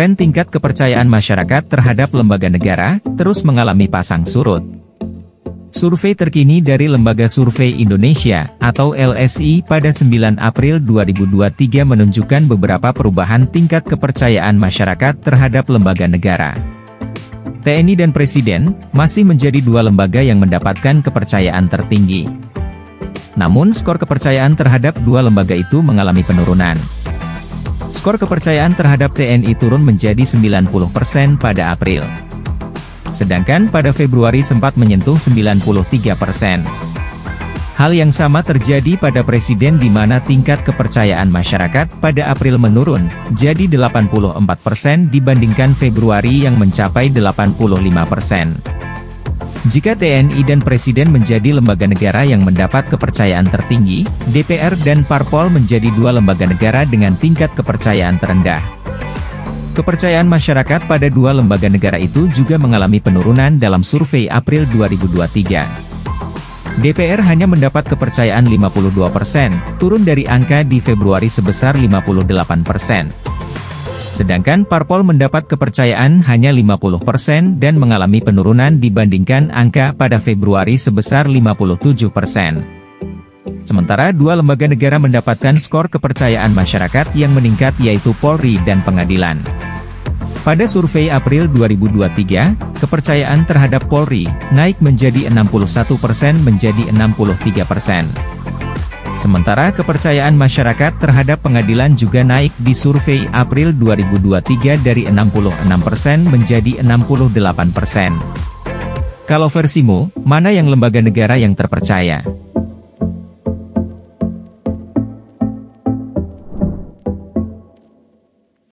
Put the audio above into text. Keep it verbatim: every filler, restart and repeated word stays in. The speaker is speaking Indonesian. Tren tingkat kepercayaan masyarakat terhadap lembaga negara terus mengalami pasang surut. Survei terkini dari Lembaga Survei Indonesia atau L S I pada sembilan April dua ribu dua puluh tiga menunjukkan beberapa perubahan tingkat kepercayaan masyarakat terhadap lembaga negara. T N I dan Presiden masih menjadi dua lembaga yang mendapatkan kepercayaan tertinggi. Namun skor kepercayaan terhadap dua lembaga itu mengalami penurunan. Skor kepercayaan terhadap T N I turun menjadi sembilan puluh persen pada April. Sedangkan pada Februari sempat menyentuh sembilan puluh tiga persen. Hal yang sama terjadi pada Presiden di mana tingkat kepercayaan masyarakat pada April menurun, jadi delapan puluh empat persen dibandingkan Februari yang mencapai delapan puluh lima persen. Jika T N I dan Presiden menjadi lembaga negara yang mendapat kepercayaan tertinggi, D P R dan Parpol menjadi dua lembaga negara dengan tingkat kepercayaan terendah. Kepercayaan masyarakat pada dua lembaga negara itu juga mengalami penurunan dalam survei April dua ribu dua puluh tiga. D P R hanya mendapat kepercayaan lima puluh dua persen, turun dari angka di Februari sebesar lima puluh delapan persen. Sedangkan Parpol mendapat kepercayaan hanya lima puluh persen dan mengalami penurunan dibandingkan angka pada Februari sebesar lima puluh tujuh persen. Sementara dua lembaga negara mendapatkan skor kepercayaan masyarakat yang meningkat yaitu Polri dan Pengadilan. Pada survei April dua ribu dua puluh tiga, kepercayaan terhadap Polri naik menjadi enam puluh satu persen menjadi enam puluh tiga persen. Sementara kepercayaan masyarakat terhadap pengadilan juga naik di survei April dua ribu dua puluh tiga dari enam puluh enam persen menjadi enam puluh delapan persen. Kalau versimu, mana yang lembaga negara yang terpercaya?